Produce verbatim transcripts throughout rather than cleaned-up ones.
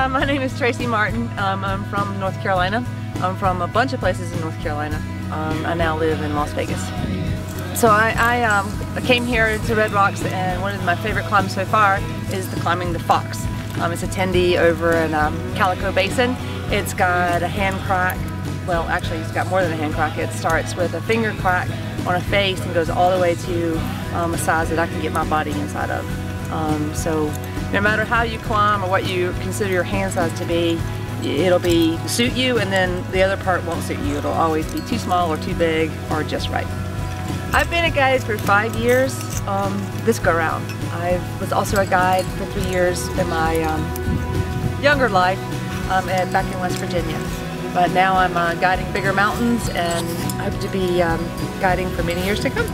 Uh, my name is Tracy Martin. Um, I'm from North Carolina. I'm from a bunch of places in North Carolina. Um, I now live in Las Vegas. So I, I um, came here to Red Rocks, and one of my favorite climbs so far is the climbing the Fox. Um, it's a ten D over in um, Calico Basin. It's got a hand crack. Well, actually, it's got more than a hand crack. It starts with a finger crack on a face and goes all the way to um, a size that I can get my body inside of. Um, so no matter how you climb or what you consider your hand size to be, it'll be suit you, and then the other part won't suit you. It'll always be too small or too big or just right. I've been a guide for five years um, this go round. I was also a guide for three years in my um, younger life um, and back in West Virginia. But now I'm uh, guiding bigger mountains and hope to be um, guiding for many years to come.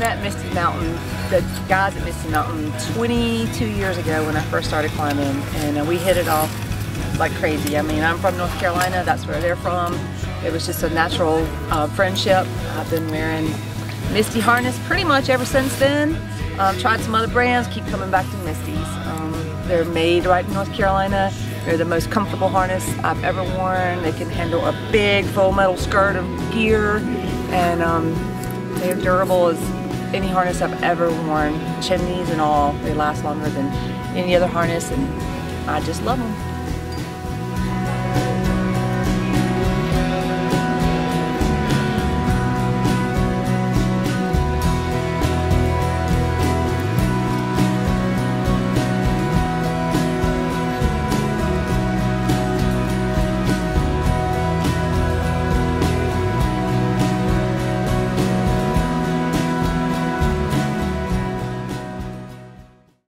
Met Misty Mountain, the guys at Misty Mountain, twenty-two years ago when I first started climbing, and we hit it off like crazy. I mean, I'm from North Carolina, that's where they're from. It was just a natural uh, friendship. I've been wearing Misty harness pretty much ever since then. Um, tried some other brands, keep coming back to Misty's. Um, they're made right in North Carolina. They're the most comfortable harness I've ever worn. They can handle a big full metal skirt of gear, and um, they're durable as any harness I've ever worn, chimneys and all. They last longer than any other harness, and I just love them.